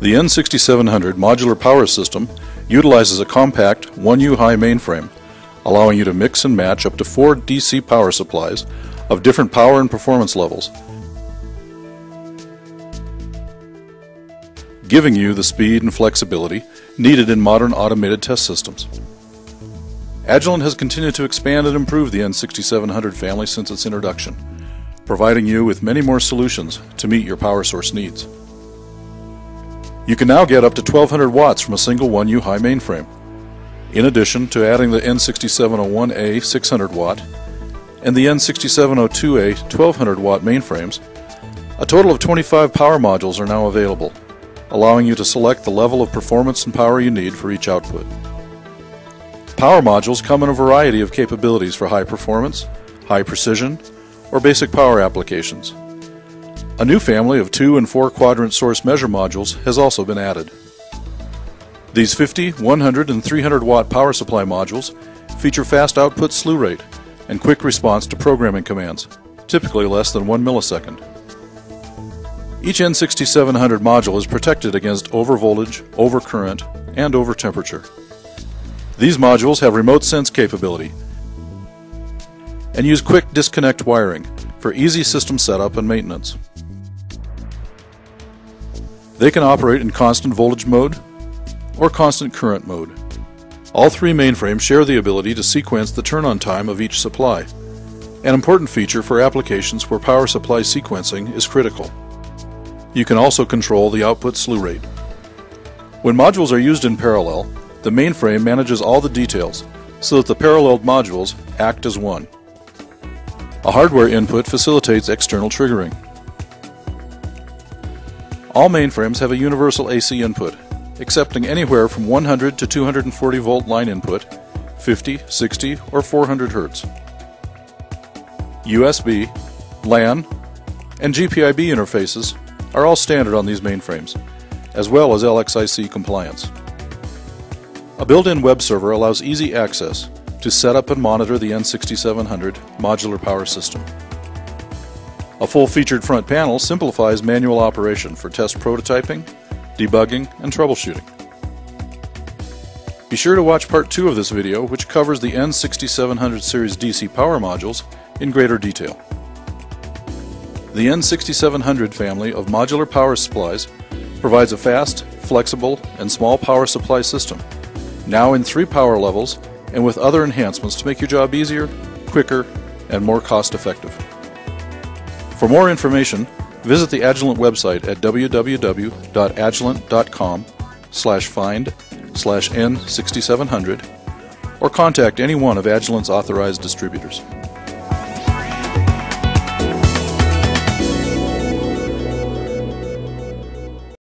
The N6700 modular power system utilizes a compact 1U high mainframe, allowing you to mix and match up to 4 DC power supplies of different power and performance levels, giving you the speed and flexibility needed in modern automated test systems. Agilent has continued to expand and improve the N6700 family since its introduction, providing you with many more solutions to meet your power source needs. You can now get up to 1200 watts from a single 1U high mainframe, in addition to adding the N6701A 600 watt and the N6702A 1200 watt mainframes. A total of 25 power modules are now available, allowing you to select the level of performance and power you need for each output. Power modules come in a variety of capabilities for high performance, high precision, or basic power applications. A new family of 2- and 4- quadrant source measure modules has also been added. These 50, 100, and 300 watt power supply modules feature fast output slew rate and quick response to programming commands, typically less than 1 millisecond. Each N6700 module is protected against overvoltage, overcurrent, and overtemperature. These modules have remote sense capability and use quick disconnect wiring for easy system setup and maintenance. They can operate in constant voltage mode or constant current mode. All 3 mainframes share the ability to sequence the turn-on time of each supply, an important feature for applications where power supply sequencing is critical. You can also control the output slew rate. When modules are used in parallel, the mainframe manages all the details so that the paralleled modules act as one. A hardware input facilitates external triggering. All mainframes have a universal AC input, accepting anywhere from 100 to 240 volt line input, 50, 60, or 400 Hz, USB, LAN, and GPIB interfaces are all standard on these mainframes, as well as LXIC compliance. A built-in web server allows easy access to set up and monitor the N6700 modular power system. A full-featured front panel simplifies manual operation for test prototyping, debugging, and troubleshooting. Be sure to watch part 2 of this video, which covers the N6700 series DC power modules in greater detail. The N6700 family of modular power supplies provides a fast, flexible, and small power supply system, now in 3 power levels and with other enhancements to make your job easier, quicker, and more cost-effective. For more information, visit the Agilent website at www.agilent.com/find/N6700 or contact any one of Agilent's authorized distributors.